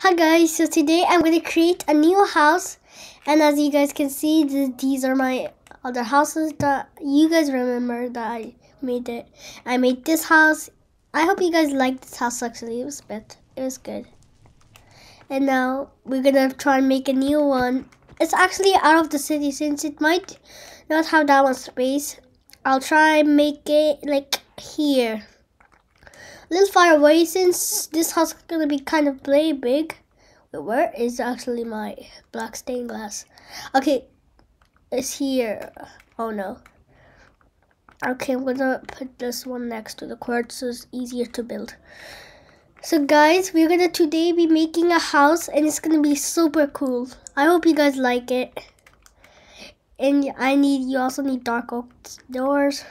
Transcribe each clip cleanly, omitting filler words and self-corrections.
Hi guys, so today I'm going to create a new house, and as you guys can see, these are my other houses that you guys remember that I made it. I made this house. I hope you guys liked this house. Actually, it was good. And now we're going to try and make a new one. It's actually out of the city since it might not have that much space. I'll try and make it like here. A little far away since this house is going to be kind of play big. Wait, where is actually my black stained glass? Okay, it's here. Oh no. Okay, I'm going to put this one next to the quartz so it's easier to build. So guys, we're going to today be making a house and it's going to be super cool. I hope you guys like it. And you also need dark oak doors.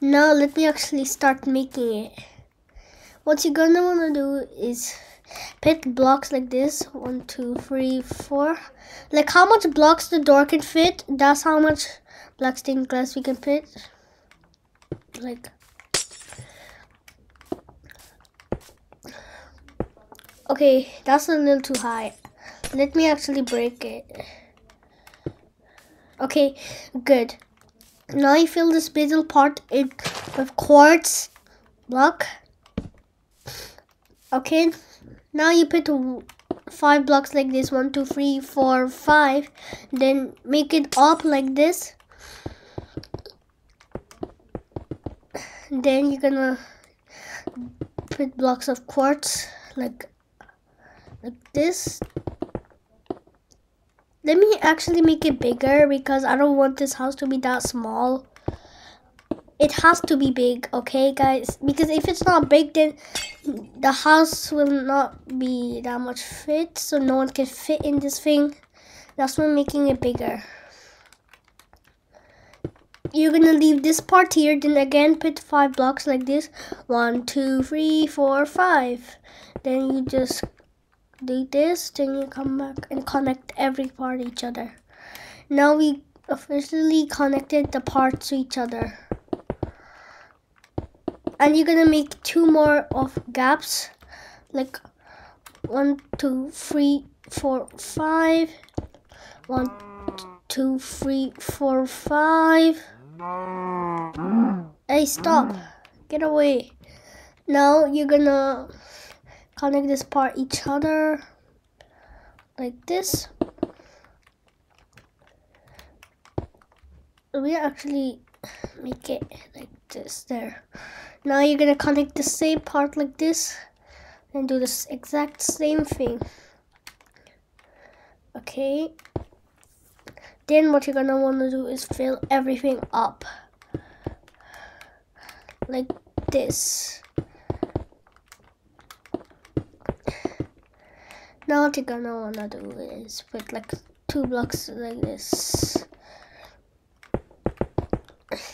Now let me actually start making it. What you're gonna wanna do is put blocks like this, 1 2 3 4. Like how much blocks the door can fit, that's how much black stained glass we can put. Like okay, that's a little too high. Let me actually break it. Okay, good. Now I fill this middle part in with quartz block. Okay, now you put 5 blocks like this, 1 2 3 4 5. Then make it up like this. Then you're gonna put blocks of quartz like this. Let me actually make it bigger because I don't want this house to be that small. It has to be big, okay guys? Because if it's not big, then the house will not be that much fit. So no one can fit in this thing. That's why I'm making it bigger. You're gonna leave this part here. Then again, put 5 blocks like this. 1 2 3 4 5. Then you just do this, then you come back and connect every part to each other. Now we officially connected the parts to each other. And you're gonna make 2 more of gaps, like 1 2 3 4 5. 1 2 3 4 5. Hey, stop! Get away! Now you're gonna connect this part each other like this. We actually make it like this there. Now you're gonna connect the same part like this and do this exact same thing. Okay. Then what you're gonna wanna do is fill everything up like this. Now what you're gonna wanna do is put like 2 blocks like this.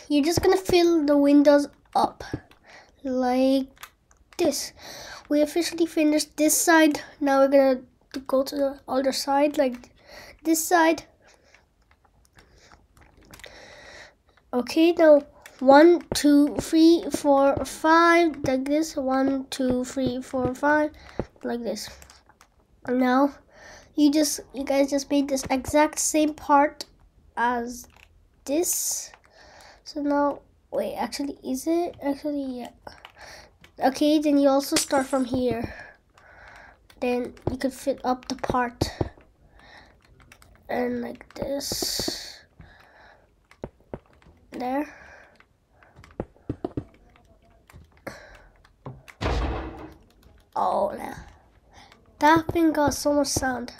You're just gonna fill the windows up like this. We officially finished this side. Now we're gonna go to the other side, like this side. Okay, now 1 2 3 4 5 like this. 1 2 3 4 5 like this. Now you guys just made this exact same part as this. So now wait, actually is it actually, yeah. Okay, then you also start from here. Then you could fit up the part and like this there. Oh no. That thing got so much sound.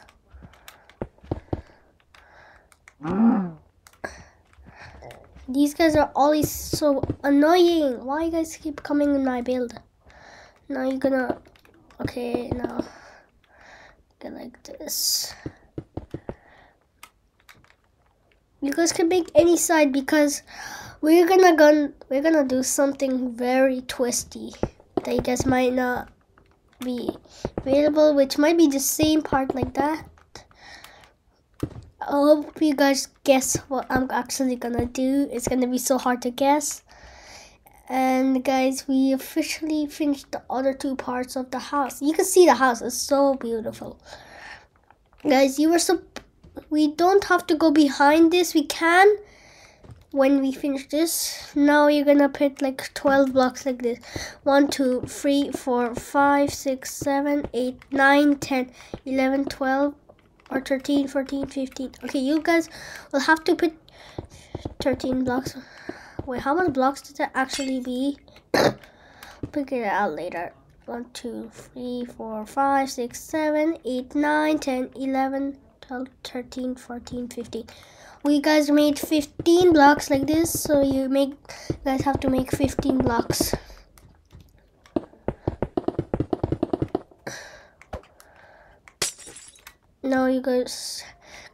These guys are always so annoying. Why you guys keep coming in my build? Now you're gonna... Okay, now... Get like this. You guys can make any side because we're gonna do something very twisty that you guys might not be available, which might be the same part like that. I hope you guys guess what I'm actually gonna do. It's gonna be so hard to guess. And guys, we officially finished the other two parts of the house. You can see the house is so beautiful. Guys, we don't have to go behind this. We can when we finish this. Now you're gonna put like 12 blocks like this. 1, 2, 3, 4, 5, 6, 7, 8, 9, 10, 11, 12, or 13, 14, 15. Okay, you guys will have to put 13 blocks. Wait, how many blocks did that actually be? Figure it out later. 1, 2, 3, 4, 5, 6, 7, 8, 9, 10, 11, 12, 13, 14, 15. We guys made 15 blocks like this, so you guys have to make 15 blocks. Now you guys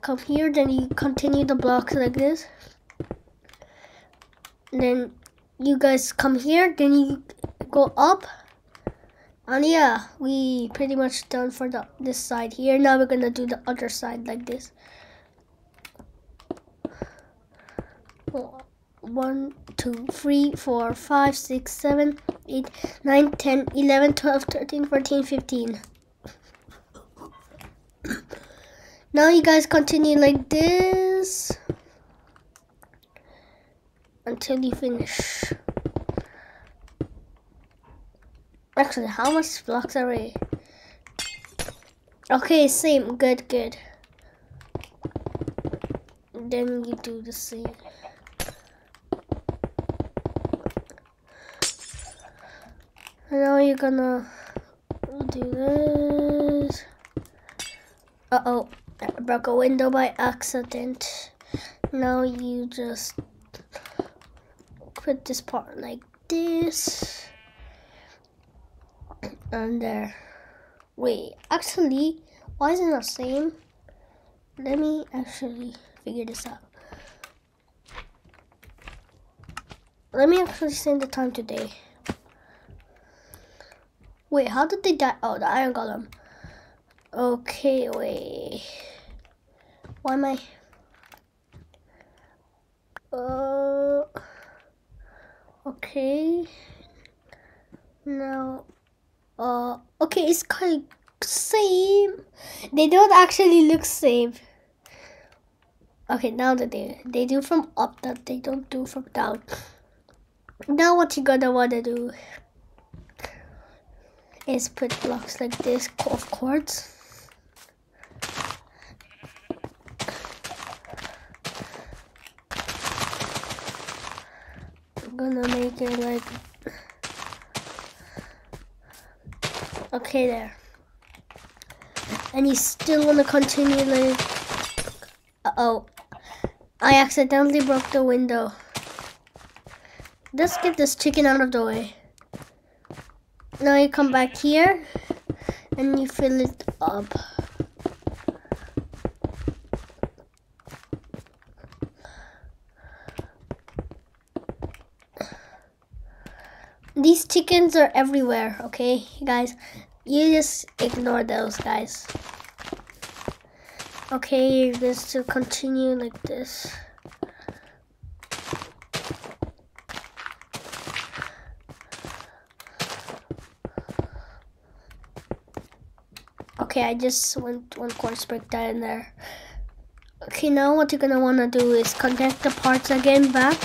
come here, then you continue the blocks like this. Then you guys come here, then you go up. And yeah, we pretty much done for this side here. Now we're gonna do the other side like this. 1, 2, 3, 4, 5, 6, 7, 8, 9, 10, 11, 12, 13, 14, 15. Now you guys continue like this until you finish. Actually, how much blocks are we? Okay, same. Good, good. Then you do the same. Now you're gonna do this. Uh-oh, I broke a window by accident. Now you just put this part like this. And there. Wait, actually, why is it not the same? Let me actually figure this out. Let me actually send the time today. Wait, how did they die? Oh, the iron golem. Okay, wait. Why am I? Okay. Now. Okay, it's kind of same. They don't actually look same. Okay, now that they do from up, that they don't do from down. Now what you gonna wanna do is put blocks like this, of course. I'm gonna make it like. Okay, there. And you still want to continue like. Uh-oh. I accidentally broke the window. Let's get this chicken out of the way. Now you come back here. And you fill it up. These chickens are everywhere, okay, guys? You just ignore those guys. Okay, you're just to continue like this. Okay, I just went one course break that in there. Okay, now what you're gonna wanna do is connect the parts again back.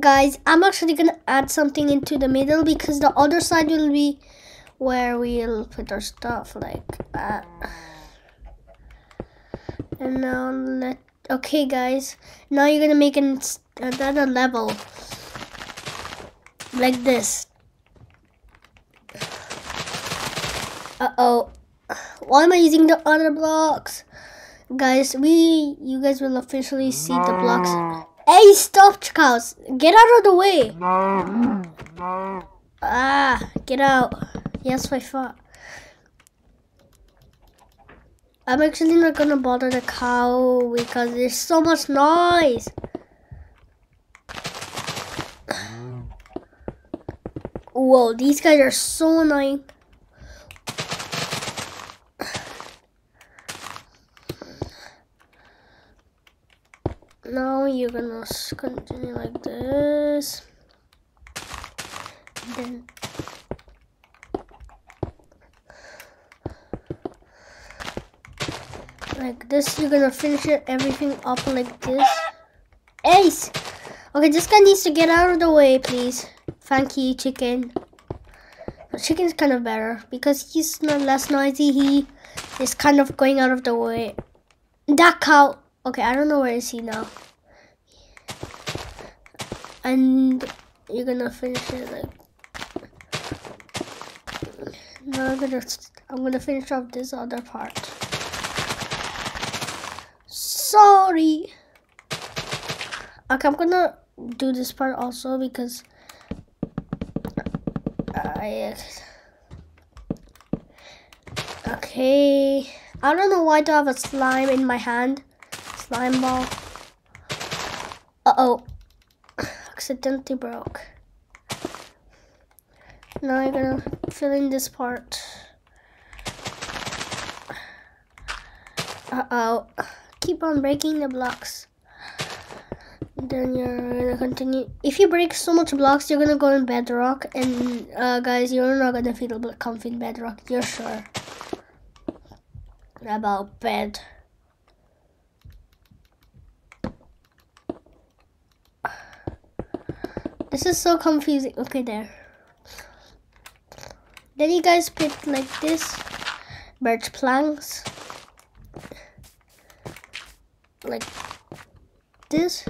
Guys, I'm actually gonna add something into the middle because the other side will be where we'll put our stuff like that. And now okay, guys. Now you're gonna make another level like this. Uh-oh, why am I using the other blocks, guys? You guys will officially see the blocks. Hey, stop, cows! Get out of the way! Ah, get out. Yes, my fault. I'm actually not gonna bother the cow because there's so much noise. Whoa, these guys are so annoying. you're gonna continue like this. Then like this, you're gonna finish it, everything up like this. Ace! Okay, this guy needs to get out of the way, please. Funky chicken. The chicken's kind of better because he's not less noisy. He is kind of going out of the way. That cow. Okay, I don't know where is he now. And you're gonna finish it like. Now I'm gonna finish off this other part. Sorry. Okay, I'm gonna do this part also because okay, I don't know why I have a slime in my hand. Slime ball. Uh-oh. Accidentally broke. Now I'm gonna fill in this part. Uh-oh. Keep on breaking the blocks. Then you're gonna continue. If you break so much blocks, you're gonna go in bedrock, and guys, you're not gonna feel comfy in bedrock. You're sure about bed. This is so confusing. Okay, there. Then you guys pick like this, birch planks, like this.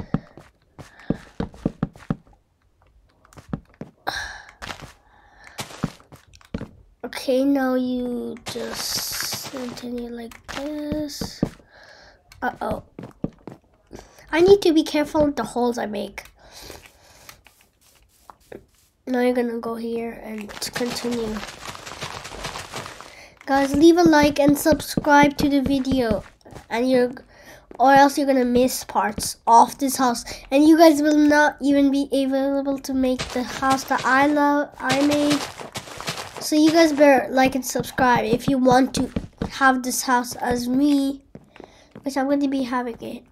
Okay, now you just continue like this. Uh-oh. I need to be careful with the holes I make. Now you're gonna go here and continue. Guys, leave a like and subscribe to the video. And or else you're gonna miss parts of this house. And you guys will not even be available to make the house that I made. So you guys better like and subscribe if you want to have this house as me, which I'm going to be having it.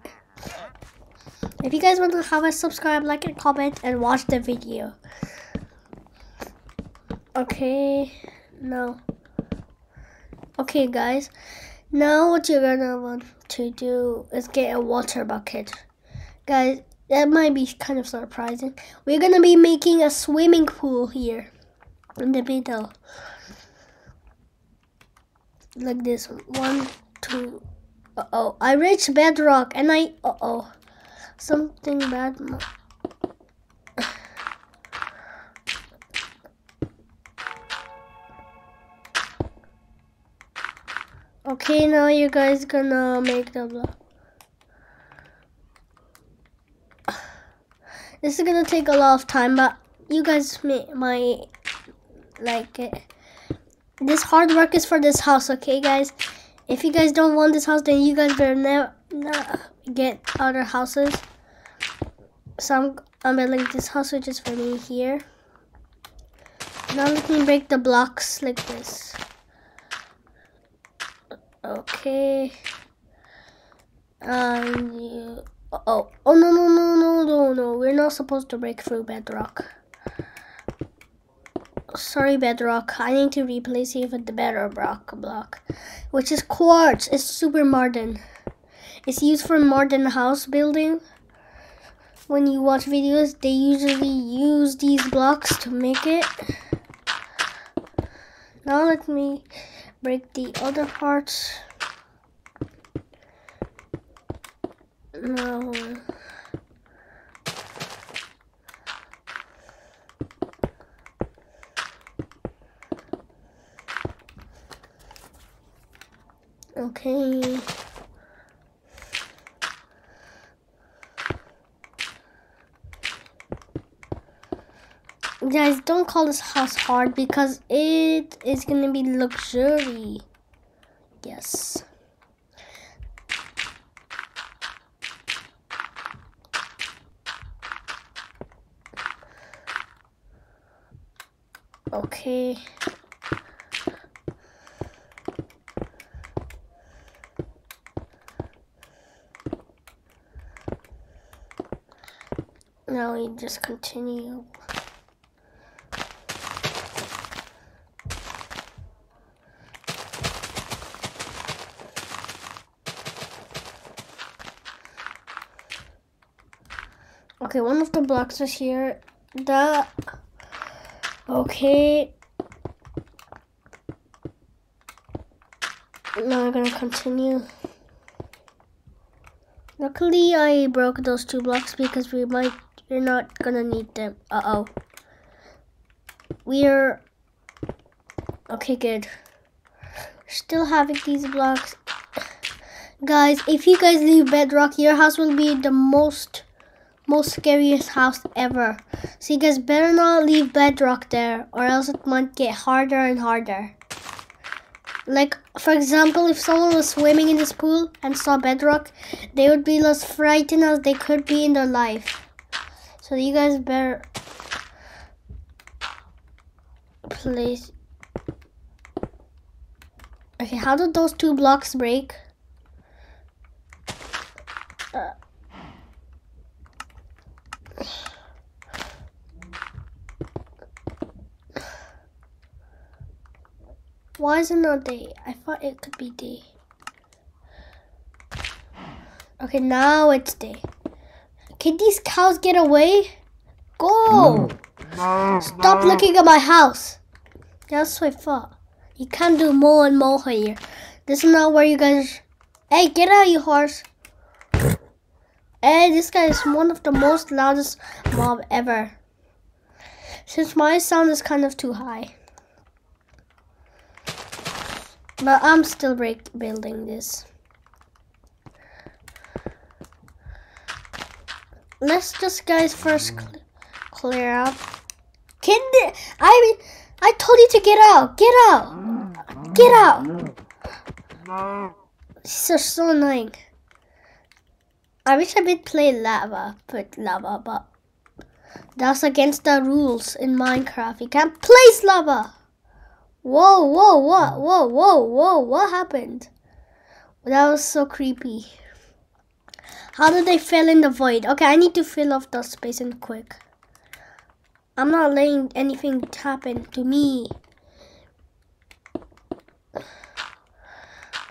If you guys want to have us, subscribe, like and comment, and watch the video. Okay, now. Okay guys, now what you're going to want to do is get a water bucket. Guys, that might be kind of surprising. We're going to be making a swimming pool here. In the middle, like this. 1, 2. Uh-oh, I reached bedrock and I uh-oh, something bad. Okay, now you guys gonna make the block. This is gonna take a lot of time, but you guys might like it. This hard work is for this house, okay guys? If you guys don't want this house, then you guys better not get other houses. So I'm building this house, which is for me here. Now let me break the blocks like this. Okay. Oh no, we're not supposed to break through bedrock. Sorry, bedrock. I need to replace it with the better block, which is quartz. It's super modern. It's used for modern house building. When you watch videos, they usually use these blocks to make it. Now let me break the other parts. No. Okay. Guys, don't call this house hard because it is gonna be luxury. Yes. Okay. Now we just continue. Okay, one of the blocks is here. Okay. Now we're gonna continue. Luckily, I broke those two blocks because we're not gonna need them. Okay, good. Still having these blocks. Guys, if you guys leave bedrock, your house will be the most scariest house ever. So you guys better not leave bedrock there, or else it might get harder and harder. Like, for example, if someone was swimming in this pool and saw bedrock, they would be as frightened as they could be in their life. So you guys better place. Okay, how did those two blocks break? Why is it not D? I thought it could be D. Okay, now it's D. Can these cows get away? Go! No, stop looking at my house. That's what I thought. You can't do more and more here. This is not where you guys... Hey, get out, you horse. Hey, this guy is one of the most loudest mob ever. Since my sound is kind of too high. But I'm still building this. Let's just, guys, first clear up. I told you to get out. Get out. Get out. These are so annoying. I wish I could play lava, but that's against the rules in Minecraft. You can't place lava. Whoa, what happened? That was so creepy. How did they fill in the void? Okay, I need to fill off the space in quick. I'm not letting anything happen to me.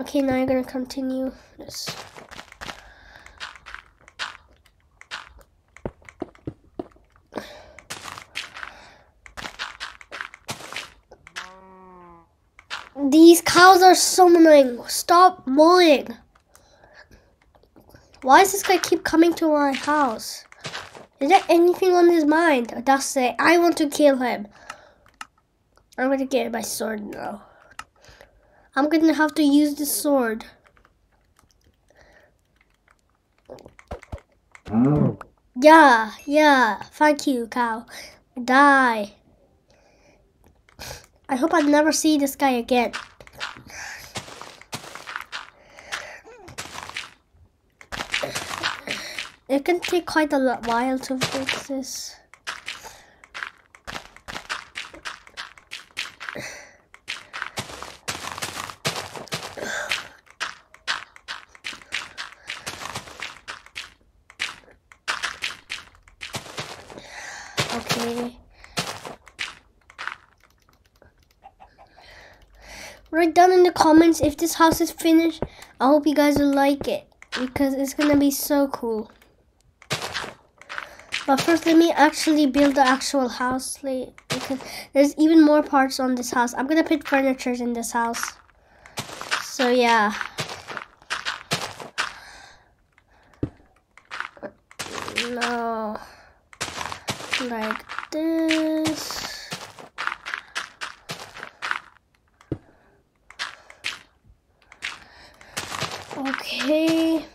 Okay, now I'm gonna continue this. These cows are so annoying. Stop mowing. Why does this guy keep coming to my house? Is there anything on his mind? That's it. I want to kill him. I'm going to get my sword now. I'm going to have to use this sword. Oh. Yeah. Thank you, cow. Die. I hope I never see this guy again. It can take quite a while to fix this. Okay. Write down in the comments if this house is finished. I hope you guys will like it because it's gonna be so cool. But first, let me actually build the actual house because there's even more parts on this house. I'm gonna put furniture in this house. So yeah. No. Like this. Okay.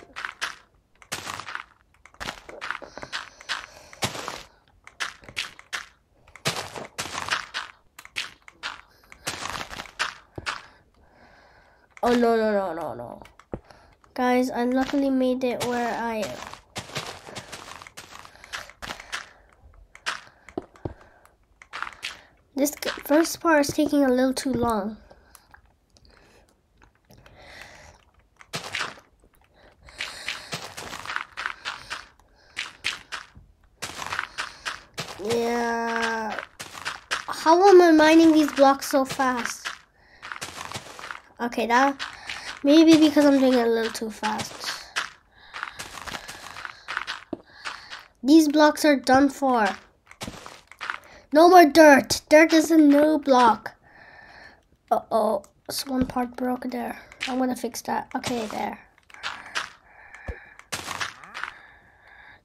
Oh no. Guys, I luckily made it where I am. This first part is taking a little too long. How am I mining these blocks so fast? Okay, now maybe because I'm doing it a little too fast. These blocks are done for. No more dirt. Dirt is a new block. Uh-oh. So one part broke there. I'm gonna fix that. Okay, there.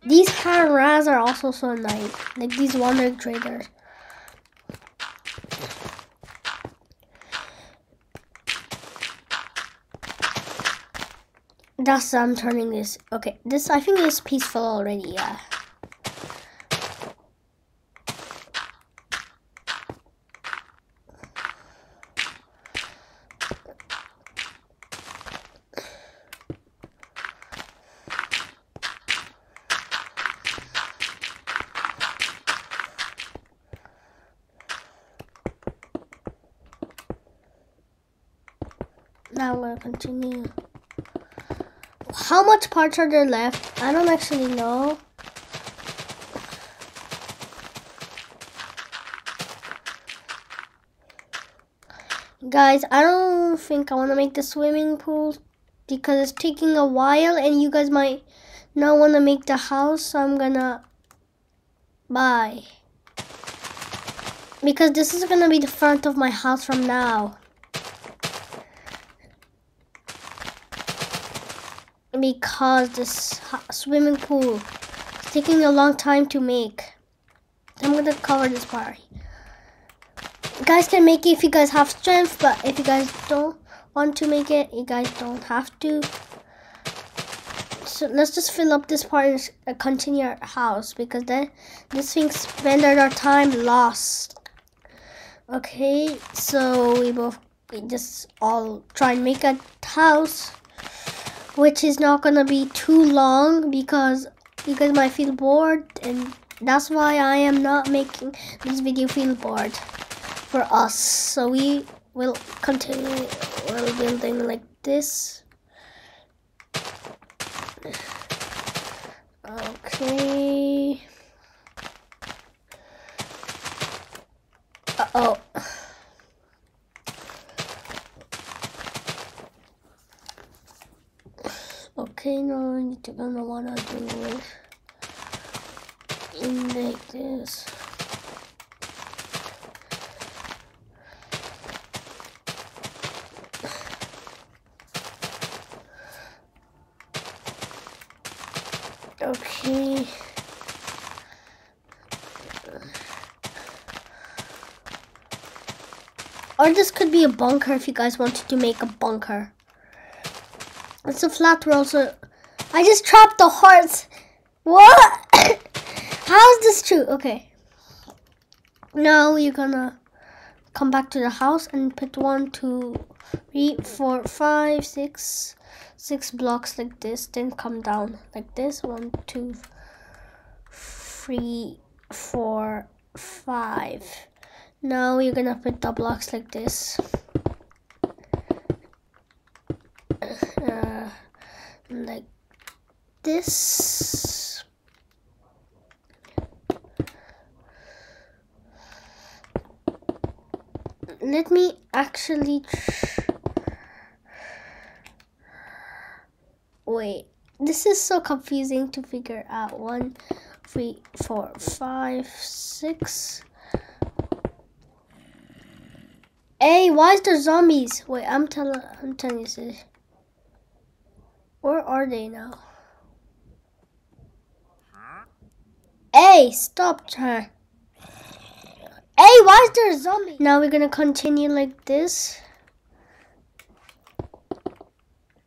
These cameras are also so annoying. Like these wandering traders. That's I'm turning this. Okay, this I think is peaceful already, yeah. Now we'll continue. How much parts are there left? I don't actually know. Guys, I don't think I want to make the swimming pool because it's taking a while and you guys might not want to make the house. So I'm gonna buy. Because this is gonna be the front of my house from now. Because this swimming pool is taking a long time to make. I'm gonna cover this part. You guys can make it if you guys have strength, but if you guys don't want to make it, you guys don't have to. So let's just fill up this part and continue our house because then this thing spent our time lost. Okay, so we just all try and make a house. Which is not gonna be too long because you guys might feel bored, and that's why I am not making this video feel bored for us. So we will continue building like this. Okay. Uh-oh. Okay, no, you're gonna wanna do it like this. Okay. Or this could be a bunker if you guys wanted to make a bunker. It's a flat roll, so I just trapped the hearts. What? How is this true? Okay. Now you're gonna come back to the house and put 6 blocks like this. Then come down like this. 1, 2, 3, 4, 5. Now you're gonna put the blocks like this. Like this. Let me actually wait. This is so confusing to figure out. 1, 3, 4, 5, 6. Hey, why is there zombies? Wait, I'm telling you this. Where are they now? Hey, stop trying. Hey, why is there a zombie? Now we're gonna continue like this.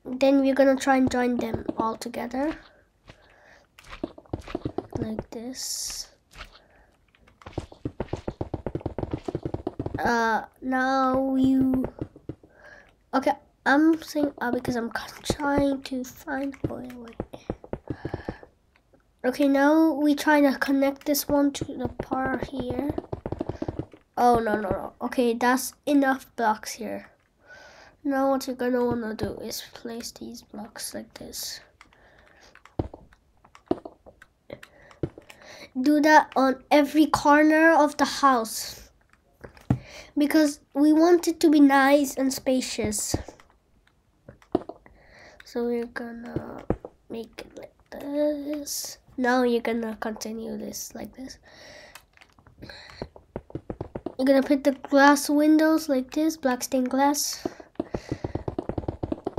Then we're gonna try and join them all together. Like this. Now you... Okay. I'm saying because I'm trying to find a way. Okay, now we try to connect this one to the part here. Oh, no. Okay, that's enough blocks here. Now what you're gonna wanna do is place these blocks like this. Do that on every corner of the house. because we want it to be nice and spacious. So we're gonna make it like this. Now you're gonna continue this like this. You're gonna put the glass windows like this, black stained glass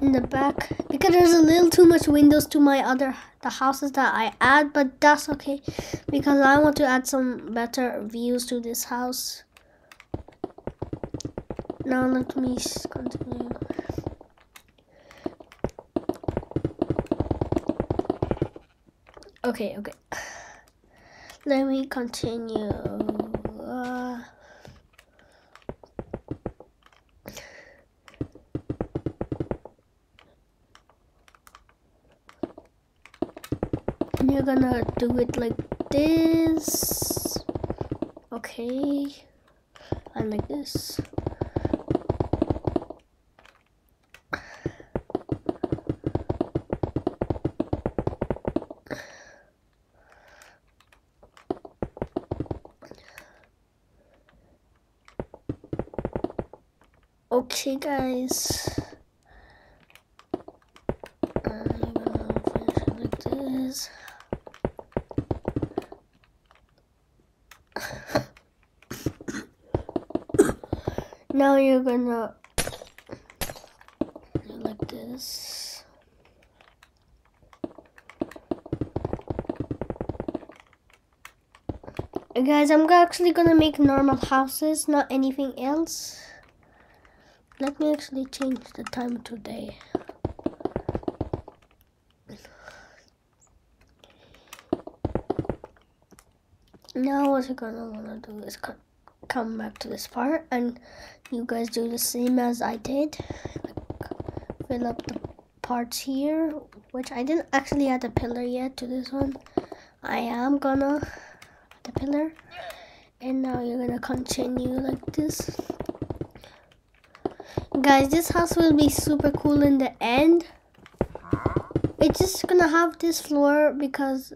in the back, because there's a little too much windows to my the houses that I add, but that's okay because I want to add some better views to this house. Now let me continue. Okay. Let me continue. You're gonna do it like this. Okay. And like this. Okay, guys. I'm gonna finish it like this. Now you're gonna do it like this. And guys, I'm actually gonna make normal houses, not anything else. Let me actually change the time today. Now what you're gonna wanna do is come back to this part, and you guys do the same as I did. Like, fill up the parts here, which I didn't actually add a pillar yet to this one. I am gonna add a pillar, and now you're gonna continue like this. Guys, this house will be super cool in the end. It's just gonna have this floor because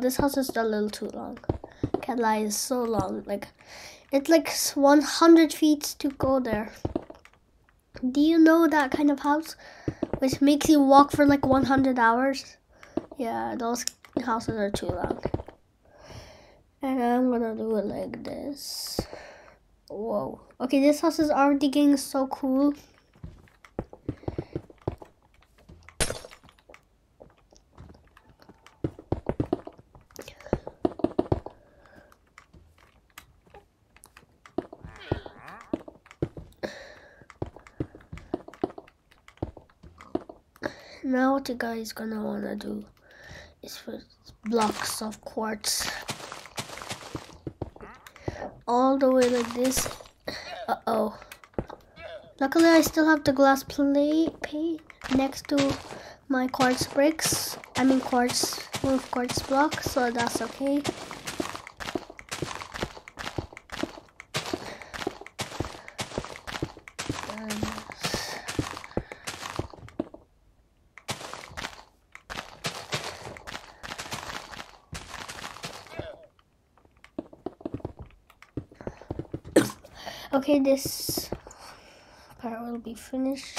this house is a little too long. Can't lie, it's so long. Like, it's like 100 feet to go there. Do you know that kind of house? Which makes you walk for like 100 hours? Yeah, those houses are too long. And I'm gonna do it like this. Whoa. Okay, this house is already getting so cool. Now what you guys gonna wanna do is put blocks of quartz all the way like this. Uh-oh. Luckily, I still have the glass plate next to my quartz bricks. I mean quartz blocks, so that's okay. Okay, this part will be finished.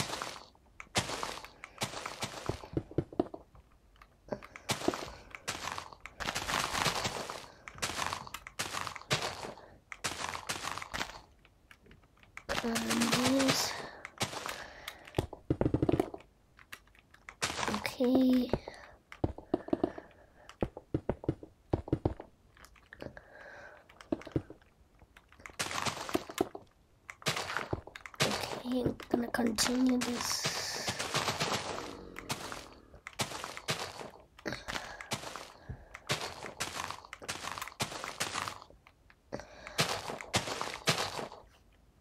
And this. Okay. I'm gonna continue this.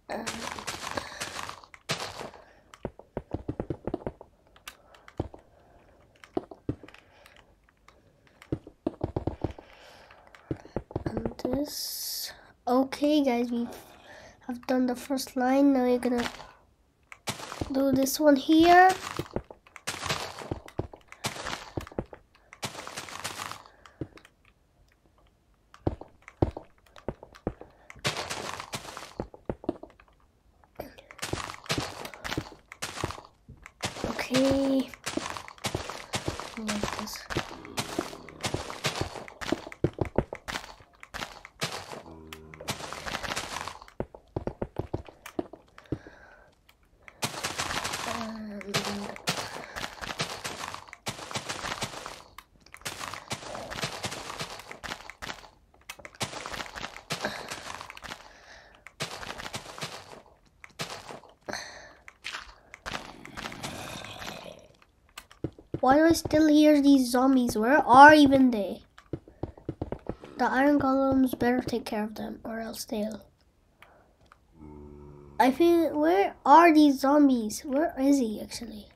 And this. Okay, guys, we have done the first line. Now you're gonna do this one here. Okay. Like this. Why do I still hear these zombies? Where are even they? The iron golems better take care of them or else they'll... I feel... Where are these zombies? Where is he actually?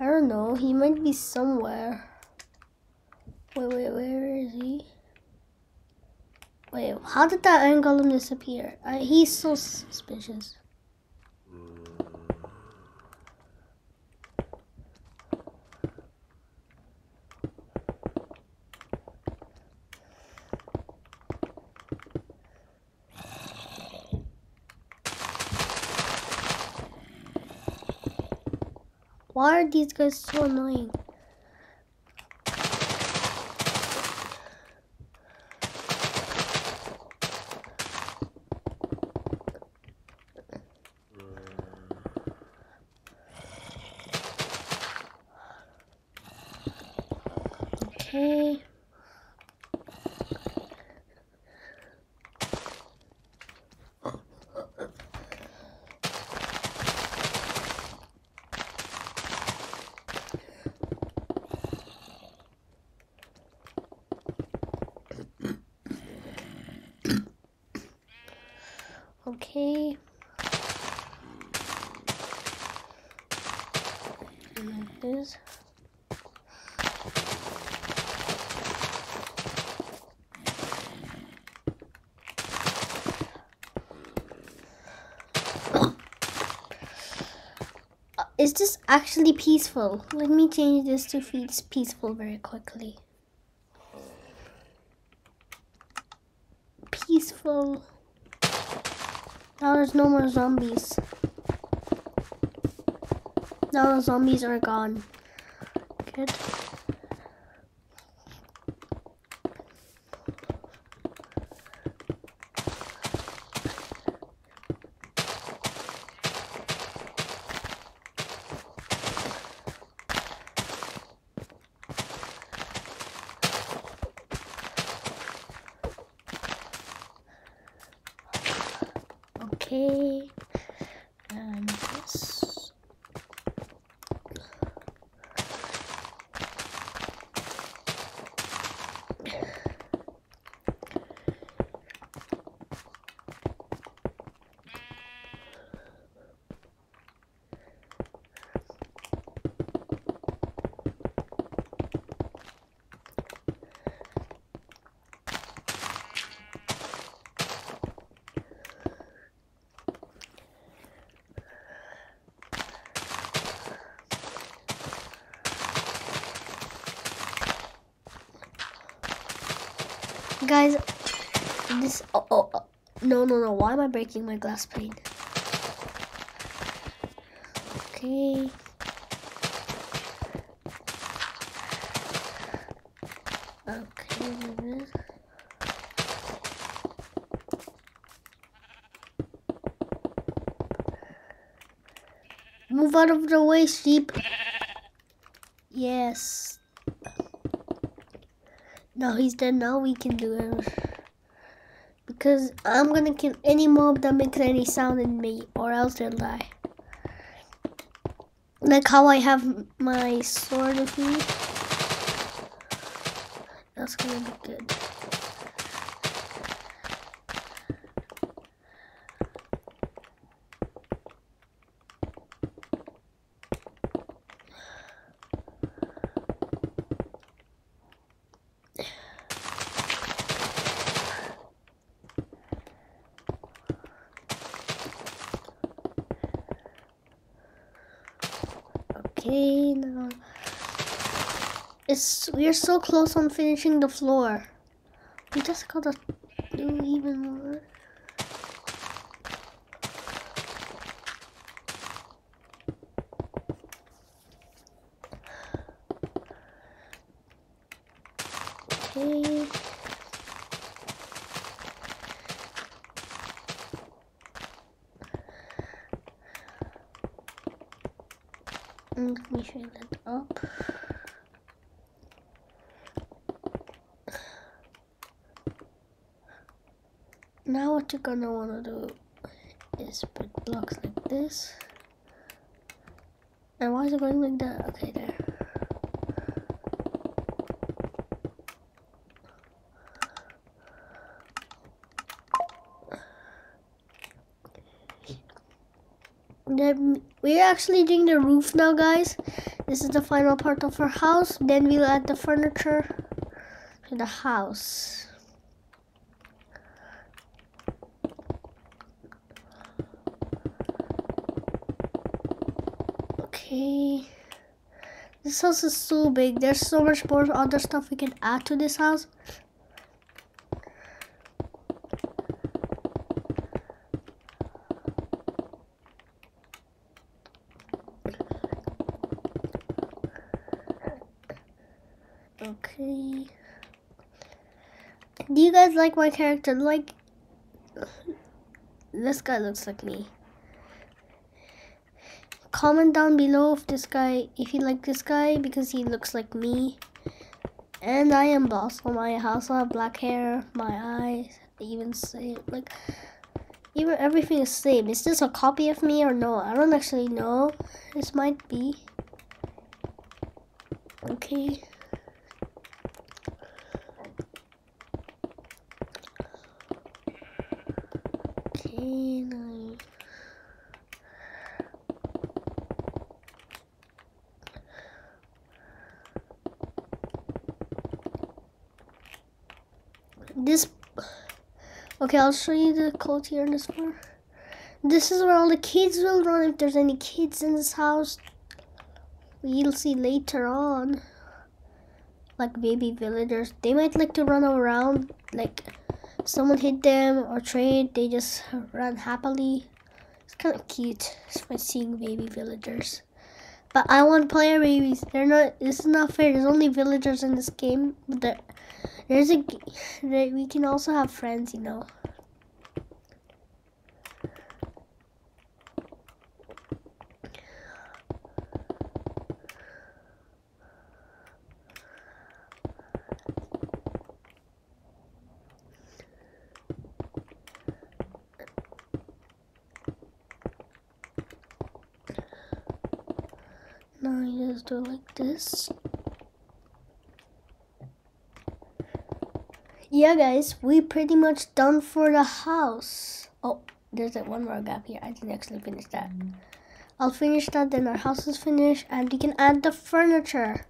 I don't know. He might be somewhere. Wait, where is he? Wait, how did that iron golem disappear? He's so suspicious. Why are these guys so annoying? Okay. Okay. Like this. Is this actually peaceful? Let me change this to feels peaceful very quickly. Peaceful. Now there's no more zombies. Now the zombies are gone. Good. Okay, and this. Guys, this no, why am I breaking my glass pane? Okay. Okay. Move out of the way, sheep. Yes. Now he's dead, now we can do it. Because I'm gonna kill any mob that makes any sound in me, or else they'll die. Like how I have my sword with me. That's gonna be good. Okay, now we're so close on finishing the floor. We just gotta do even more. Okay. And let me shake that up. Now what you're gonna wanna do is put blocks like this. And why is it going like that? Okay, there. Then we're actually doing the roof now, guys. This is the final part of our house. Then we'll add the furniture to the house. Okay. This house is so big. There's so much more other stuff we can add to this house. Okay. Do you guys like my character? Like, this guy looks like me. Comment down below if you like this guy, because he looks like me. And I am boss on my house. I have black hair, my eyes, even same. Like, even everything is same. Is this a copy of me or no? I don't actually know. This might be. Okay. Okay, I'll show you the clothes here in this floor. This is where all the kids will run if there's any kids in this house. We'll see later on. Like baby villagers, they might like to run around. Like someone hit them or trade, they just run happily. It's kind of cute seeing baby villagers. But I want player babies. They're not. This is not fair. There's only villagers in this game. But we can also have friends, you know. Now you just do it like this. Yeah, guys, we pretty much done for the house. Oh, there's that one more gap here. I didn't actually finish that. I'll finish that, then our house is finished, and we can add the furniture.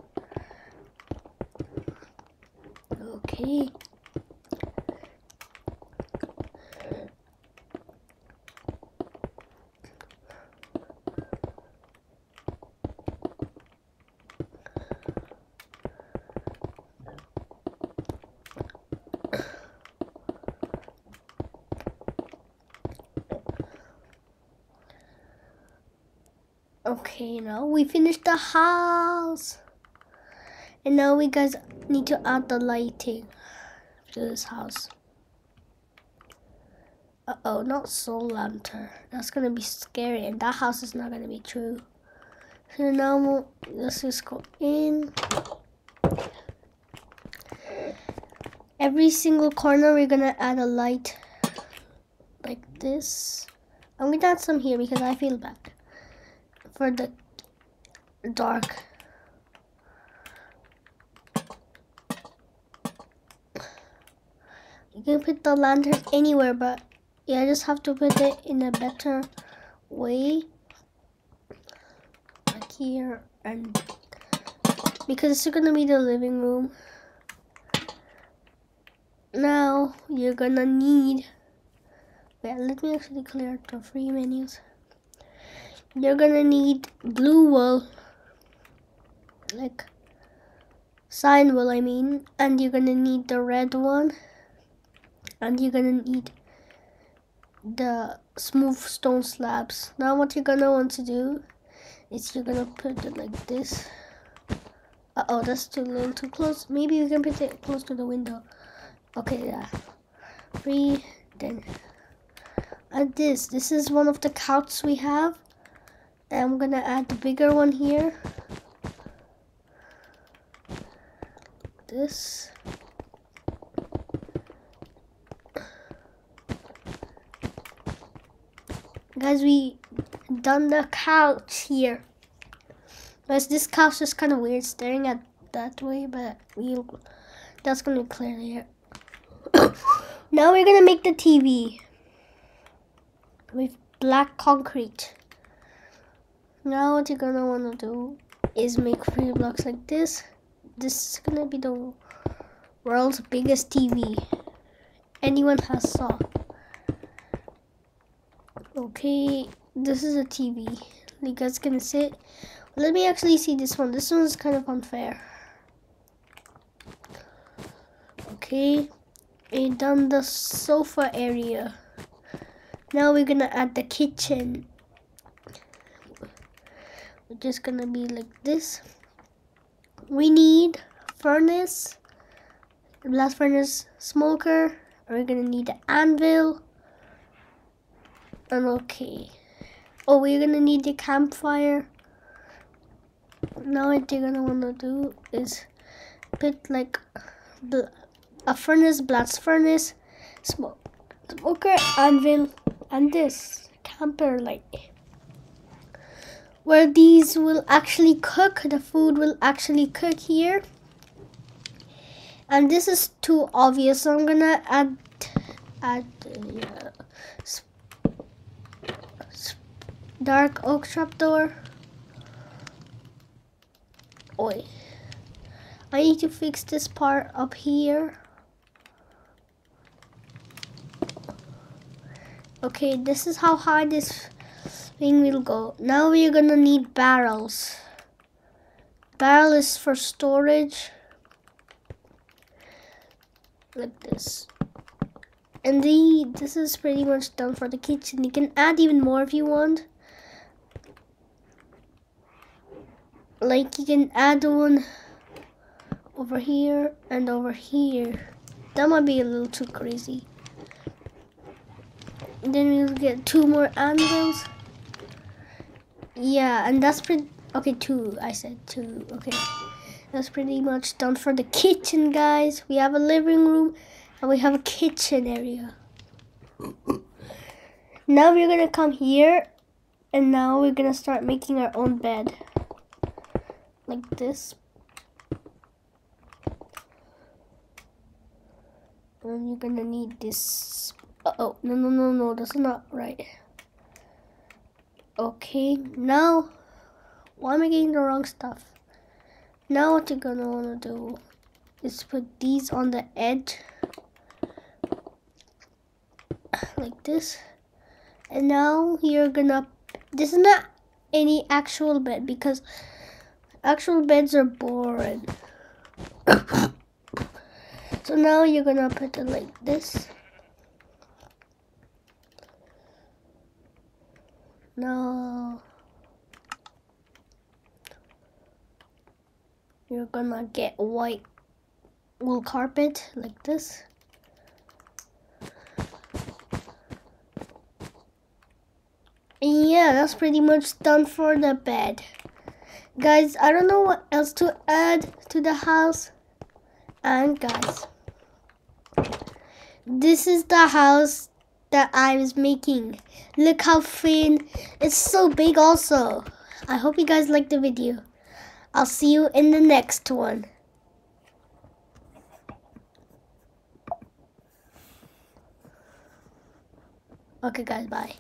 Okay. Okay, now we finished the house. And now we guys need to add the lighting to this house. Uh-oh, not soul lantern. That's going to be scary, and that house is not going to be true. So now let's just go in. Every single corner we're going to add a light like this. I'm going to add some here because I feel bad. For the dark. You can put the lantern anywhere, but yeah, I just have to put it in a better way. Like here, and because this is gonna be the living room. Now you're gonna need, wait, let me actually clear the free menus. You're gonna need blue wool, like sign wool, I mean, and you're gonna need the red one, and you're gonna need the smooth stone slabs. Now what you're gonna want to do is you're gonna put it like this, Uh-oh, that's too little too close. Maybe you can put it close to the window. Okay, yeah. Free, then. And this is one of the couches we have. And I'm gonna add the bigger one here. This. Guys, we done the couch here. Guys, this couch is kind of weird staring at that way, but that's gonna be clear here. Now we're gonna make the TV with black concrete. Now what you're gonna wanna do is make 3 blocks like this. This is gonna be the world's biggest TV anyone has saw. Okay, this is a TV. You guys can see it. Let me actually see this one. This one's kind of unfair. Okay, and done the sofa area. Now we're gonna add the kitchen. We're just gonna be like this. We need furnace, blast furnace, smoker. We're gonna need the anvil. And okay, oh, we're gonna need the campfire. Now what you're gonna wanna do is put like a furnace, blast furnace, smoker, anvil, and this camper light, where these will actually cook. The food will actually cook here. And this is too obvious, so I'm gonna add dark oak trapdoor. Oi, I need to fix this part up here. Okay, this is how high this thing will go. Now we're gonna need barrels. Barrel is for storage, like this. And this is pretty much done for the kitchen. You can add even more if you want. Like, you can add one over here and over here. That might be a little too crazy. And then we'll get 2 more anvils. Yeah, and that's pretty... Okay, 2. I said 2. Okay. That's pretty much done for the kitchen, guys. We have a living room and we have a kitchen area. Now we're gonna come here. And now we're gonna start making our own bed. Like this. And you're gonna need this. Uh-oh, no, that's not right. Okay, now, why am I getting the wrong stuff? Now what you're gonna wanna do is put these on the edge. Like this. And now you're gonna, this is not any actual bed, because actual beds are boring. So now you're gonna put it like this. No. You're gonna get white wool carpet like this. And yeah, that's pretty much done for the bed. Guys, I don't know what else to add to the house. And guys, this is the house that I was making. Look how thin. It's so big also. I hope you guys liked the video. I'll see you in the next one. Okay guys, bye.